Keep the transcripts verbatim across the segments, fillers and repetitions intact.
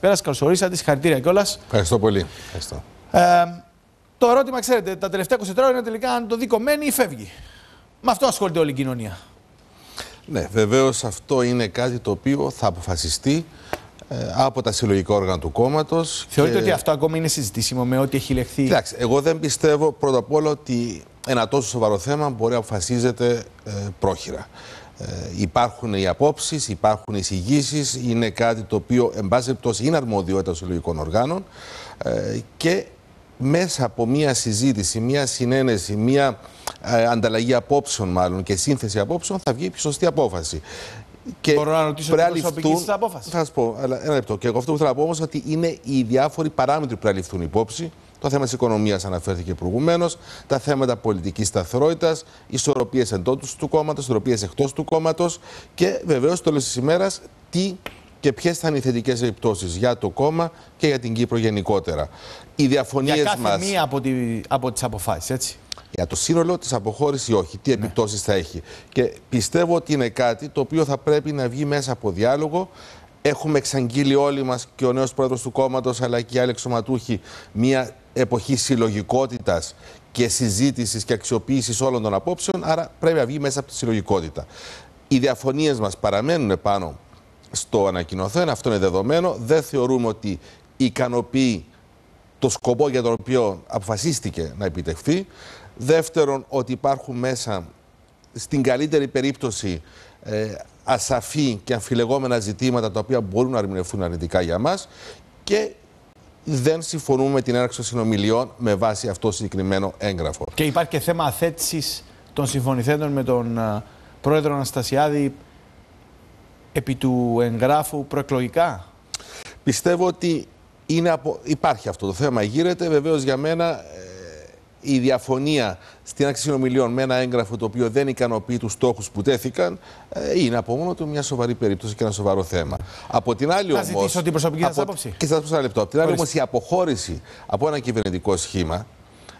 καλησπέρα, καλωσορίσατε, συγχαρητήρια κιόλας. Ευχαριστώ πολύ. Ευχαριστώ. Ε, το ερώτημα, ξέρετε, τα τελευταία είκοσι τέσσερα ώρα είναι τελικά αν το ΔΗΚΟ μένει ή φεύγει. Με αυτό ασχολείται όλη η κοινωνία. Ναι, βεβαίως αυτό είναι κάτι το οποίο θα αποφασιστεί από τα συλλογικά όργανα του κόμματος. Θεωρείτε και... ότι αυτό ακόμα είναι συζητήσιμο με ό,τι έχει λεχθεί? Κοιτάξτε, εγώ δεν πιστεύω πρώτα απ' όλα ότι ένα τόσο σοβαρό θέμα μπορεί να αποφασίζεται ε, πρόχειρα. Ε, υπάρχουν οι απόψεις, υπάρχουν οι εισηγήσεις, είναι κάτι το οποίο εν πάση περιπτώσει είναι αρμοδιότητα των συλλογικών οργάνων ε, και μέσα από μία συζήτηση, μία συνένεση, μία ε, ανταλλαγή απόψεων μάλλον και σύνθεση απόψεων θα βγει η σωστή απόφαση. Και μπορώ να ρωτήσω την προσωπική σας απόφαση? Θα σας πω, αλλά ένα λεπτό. Και εγώ αυτό που θέλω να πω όμως ότι είναι οι διάφοροι παράμετροι που πρέπει να ληφθούν υπόψη. Το θέμα της οικονομίας αναφέρθηκε προηγουμένως, τα θέματα πολιτικής σταθερότητας, ισορροπίες εντός του κόμματος, ισορροπίες εκτός του κόμματος και βεβαίως στο τέλος της ημέρας τι και ποιες θα είναι οι θετικές επιπτώσεις για το κόμμα και για την Κύπρο γενικότερα. Οι διαφωνίες μας. Για κάθε μας... μία από, τη... από τις αποφάσεις, έτσι. Για το σύνολο της αποχώρησης ή όχι, τι επιπτώσεις ναι. θα έχει. Και πιστεύω ότι είναι κάτι το οποίο θα πρέπει να βγει μέσα από διάλογο. Έχουμε εξαγγείλει όλοι μας και ο νέος πρόεδρος του κόμματος αλλά και οι άλλοι εξωματούχοι μια εποχή συλλογικότητας και συζήτησης και αξιοποίησης όλων των απόψεων, άρα πρέπει να βγει μέσα από τη συλλογικότητα. Οι διαφωνίες μας παραμένουν πάνω στο ανακοινωθέν, αυτό είναι δεδομένο. Δεν θεωρούμε ότι ικανοποιεί το σκοπό για τον οποίο αποφασίστηκε να επιτευχθεί. Δεύτερον, ότι υπάρχουν μέσα στην καλύτερη περίπτωση ε, ασαφή και αμφιλεγόμενα ζητήματα τα οποία μπορούν να ερμηνευτούν αρνητικά για μας και δεν συμφωνούμε με την έναρξη των συνομιλιών με βάση αυτό το συγκεκριμένο έγγραφο. Και υπάρχει και θέμα αθέτησης των συμφωνηθέντων με τον πρόεδρο Αναστασιάδη επί του εγγράφου προεκλογικά. Πιστεύω ότι είναι απο... υπάρχει αυτό το θέμα, γύρεται βεβαίως για μένα. Η διαφωνία στην άξιση συνομιλιών με ένα έγγραφο το οποίο δεν ικανοποιεί τους στόχους που τέθηκαν είναι από μόνο του μια σοβαρή περίπτωση και ένα σοβαρό θέμα. Από την άλλη όμως. Θα ζητήσω την προσωπική σας άποψη. Και σας πω ένα λεπτό. Από την άλλη όμως η αποχώρηση από ένα κυβερνητικό σχήμα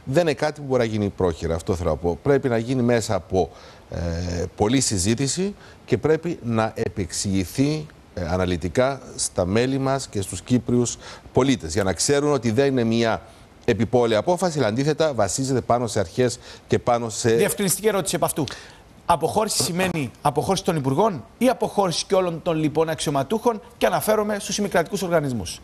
δεν είναι κάτι που μπορεί να γίνει πρόχειρα. Αυτό θέλω να πω. Πρέπει να γίνει μέσα από ε, πολλή συζήτηση και πρέπει να επεξηγηθεί ε, αναλυτικά στα μέλη μας και στους Κύπριους πολίτες για να ξέρουν ότι δεν είναι μια επιπόλαια απόφαση, αλλά αντίθετα βασίζεται πάνω σε αρχές και πάνω σε... Διευκρινιστική ερώτηση από αυτού. Αποχώρηση σημαίνει αποχώρηση των υπουργών ή αποχώρηση και όλων των λοιπών αξιωματούχων και αναφέρομαι στους ημικρατικούς οργανισμούς.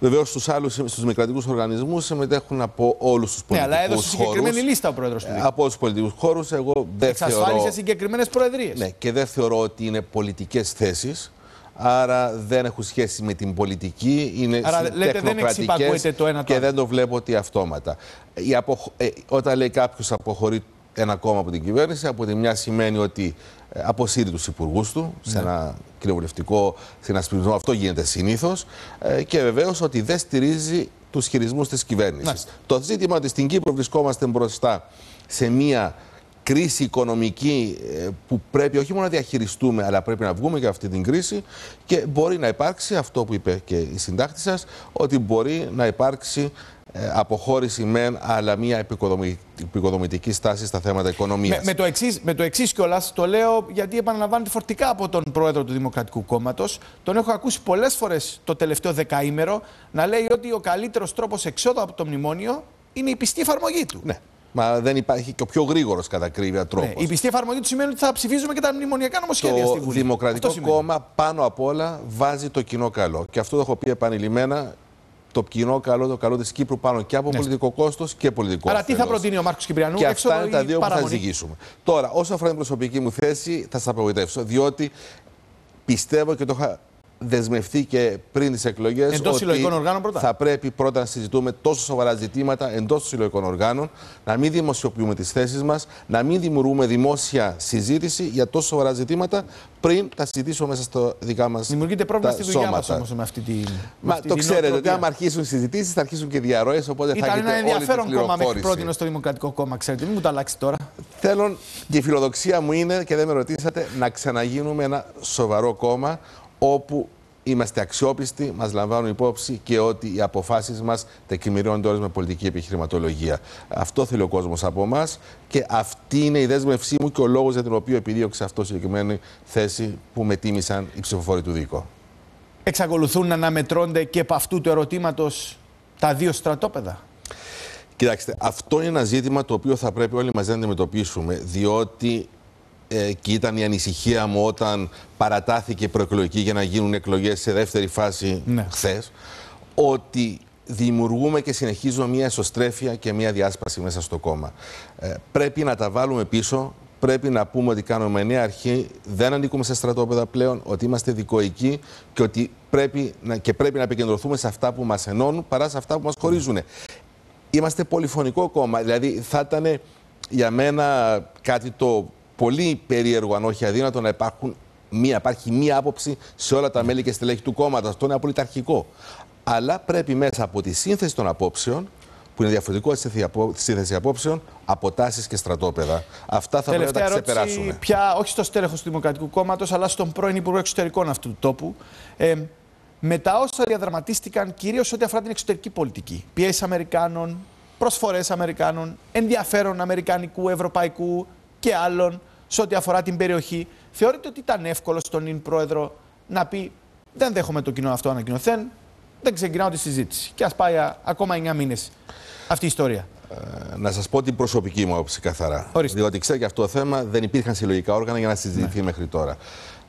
Βεβαίως στους άλλους, στους ημικρατικούς οργανισμούς συμμετέχουν από όλους τους πολιτικούς χώρους. Ναι, αλλά έδωσε συγκεκριμένη λίστα ο πρόεδρος του ΔΗΚΟ. Από όλους τους πολιτικούς χώρους, εγώ δεν θεωρώ... Εξασφάλισε συγκεκριμένες προεδρίες. Ναι, και δεν θεωρώ ότι είναι πολιτικές θέσεις. Άρα δεν έχουν σχέση με την πολιτική, είναι άρα, λέτε, τεχνοκρατικές δεν το ένα και δεν το βλέπω ότι αυτόματα. Η αποχ... ε, όταν λέει κάποιος αποχωρεί ένα κόμμα από την κυβέρνηση, από τη μια σημαίνει ότι αποσύρει τους υπουργούς του ναι. σε ένα κοινοβουλευτικό συνασπισμό, αυτό γίνεται συνήθως, ε, και βεβαίως ότι δεν στηρίζει τους χειρισμούς της κυβέρνησης. Ναι. Το ζήτημα ότι στην Κύπρο βρισκόμαστε μπροστά σε μια... κρίση οικονομική που πρέπει όχι μόνο να διαχειριστούμε, αλλά πρέπει να βγούμε και αυτή την κρίση και μπορεί να υπάρξει αυτό που είπε και η συντάκτη σας, ότι μπορεί να υπάρξει αποχώρηση μεν, αλλά μια επικοδομητική στάση στα θέματα οικονομίας. Με, με το εξής, με το εξής κιόλας το λέω γιατί επαναλαμβάνεται φορτικά από τον πρόεδρο του Δημοκρατικού Κόμματος. Τον έχω ακούσει πολλές φορές το τελευταίο δεκαήμερο να λέει ότι ο καλύτερος τρόπος εξόδου από το μνημόνιο είναι η πιστή εφαρμογή του. Ναι. Μα δεν υπάρχει και ο πιο γρήγορος κατά ακρίβεια τρόπος. Ναι, η πιστή εφαρμογή του σημαίνει ότι θα ψηφίζουμε και τα μνημονιακά νομοσχέδια στη Βουλή. Το Δημοκρατικό Κόμμα πάνω απ' όλα βάζει το κοινό καλό. Και αυτό το έχω πει επανειλημμένα. Το κοινό καλό, το καλό της Κύπρου πάνω και από ναι. πολιτικό κόστος και πολιτικό κόστος. Αλλά τι θα προτείνει ο Μάρκος Κυπριανού? Και αυτά είναι τα δύο παραμονή. Που θα ζυγίσουμε. Τώρα, όσο αφορά την προσωπική μου θέση, θα σας απογοητεύσω. Διότι πιστεύω και το είχα δεσμευτεί και πριν τις εκλογές ότι θα πρέπει πρώτα να συζητούμε τόσο σοβαρά ζητήματα εντός των συλλογικών οργάνων, να μην δημοσιοποιούμε τις θέσεις μας, να μην δημιουργούμε δημόσια συζήτηση για τόσο σοβαρά ζητήματα πριν τα συζητήσουμε μέσα στα δικά μας σώματα. Δημιουργείται πρόβλημα στη δουλειά μας όμως με αυτή τη. Μα αυτή το ξέρετε ότι άμα αρχίσουν συζητήσεις θα αρχίσουν και διαρροές. Οπότε ήταν θα έχετε όλη την πληροφόρηση. Ήταν ένα ενδιαφέρον κόμμα μέχρι πρότεινο στο Δημοκρατικό Κόμμα, ξέρετε, μην μου τα αλλάξει τώρα. Θέλω και η φιλοδοξία μου είναι και δεν με ρωτήσατε να ξαναγίνουμε ένα σοβαρό κόμμα. Όπου είμαστε αξιόπιστοι, μας λαμβάνουν υπόψη και ότι οι αποφάσεις μας τεκμηριώνονται όλες με πολιτική επιχειρηματολογία. Αυτό θέλει ο κόσμος από εμάς και αυτή είναι η δέσμευσή μου και ο λόγος για τον οποίο επιδίωξα αυτό συγκεκριμένη θέση που με τίμησαν οι ψηφοφόροι του ΔΗΚΟ. εξακολουθούν να αναμετρώνται και από αυτού του ερωτήματος τα δύο στρατόπεδα. Κοιτάξτε, αυτό είναι ένα ζήτημα το οποίο θα πρέπει όλοι μας να αντιμετωπίσουμε, διότι ε, και ήταν η ανησυχία μου όταν παρατάθηκε η προεκλογική για να γίνουν εκλογές σε δεύτερη φάση, ναι, χθες, ότι δημιουργούμε και συνεχίζουμε μια εσωστρέφεια και μια διάσπαση μέσα στο κόμμα. Ε, πρέπει να τα βάλουμε πίσω. Πρέπει να πούμε ότι κάνουμε νέα αρχή, δεν ανήκουμε σε στρατόπεδα πλέον, ότι είμαστε δικοικοί και ότι πρέπει να, και πρέπει να επικεντρωθούμε σε αυτά που μας ενώνουν παρά σε αυτά που μας χωρίζουν. Είμαστε πολυφωνικό κόμμα, δηλαδή θα ήταν για μένα κάτι το πολύ περίεργο, αν όχι αδύνατο, να υπάρχουν μία, υπάρχει μία άποψη σε όλα τα μέλη και στελέχη του κόμματος. Αυτό είναι απολυταρχικό. Αλλά πρέπει μέσα από τη σύνθεση των απόψεων, που είναι διαφορετικό στη σύνθεση απόψεων, από τάσεις και στρατόπεδα. Αυτά θα πρέπει να τα ξεπεράσουμε. Πια, όχι στο στέλεχος του Δημοκρατικού Κόμματος, αλλά στον πρώην Υπουργό Εξωτερικών αυτού του τόπου. Ε, μετά όσα διαδραματίστηκαν, κυρίως ό,τι αφορά την εξωτερική πολιτική. Πιέσεις Αμερικάνων, προσφορές Αμερικάνων, ενδιαφέρον Αμερικανικού, Ευρωπαϊκού και άλλων σε ό,τι αφορά την περιοχή. Θεωρείτε ότι ήταν εύκολο στον νυν πρόεδρο να πει: δεν δέχομαι το κοινό αυτό ανακοινωθέν. Δεν ξεκινάω τη συζήτηση. Και ας πάει α, ακόμα εννιά μήνες αυτή η ιστορία. Ε, να σας πω την προσωπική μου άποψη καθαρά. Ορίστε. Διότι ξέρω και αυτό το θέμα, δεν υπήρχαν συλλογικά όργανα για να συζητηθεί, ναι, μέχρι τώρα.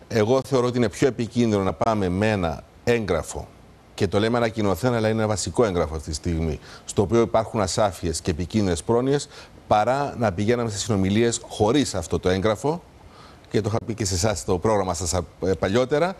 Εγώ θεωρώ ότι είναι πιο επικίνδυνο να πάμε με ένα έγγραφο. Και το λέμε ανακοινωθέν, αλλά είναι ένα βασικό έγγραφο αυτή τη στιγμή. Στο οποίο υπάρχουν ασάφειες και επικίνδυνες πρόνοιες, παρά να πηγαίναμε σε συνομιλίες χωρίς αυτό το έγγραφο. Και το είχα πει και σε εσάς στο πρόγραμμα σας παλιότερα.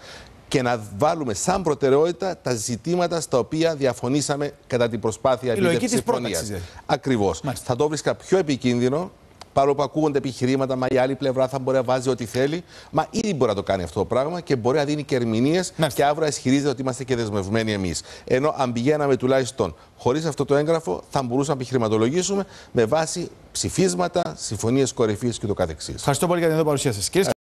Και να βάλουμε σαν προτεραιότητα τα ζητήματα στα οποία διαφωνήσαμε κατά την προσπάθεια επίτευξης συμφωνίας. Ακριβώς. Μάλιστα. Θα το βρίσκα πιο επικίνδυνο, παρόλο που ακούγονται επιχειρήματα, μα η άλλη πλευρά θα μπορεί να βάζει ό,τι θέλει. Μα ήδη μπορεί να το κάνει αυτό το πράγμα και μπορεί να δίνει και ερμηνείες και αύριο ισχυρίζεται ότι είμαστε και δεσμευμένοι εμείς. Ενώ αν πηγαίναμε τουλάχιστον χωρίς αυτό το έγγραφο, θα μπορούσαμε να επιχειρηματολογήσουμε με βάση ψηφίσματα, συμφωνίες κορυφής και το καθεξής. Ευχαριστώ πολύ για την εδώ παρουσία σας.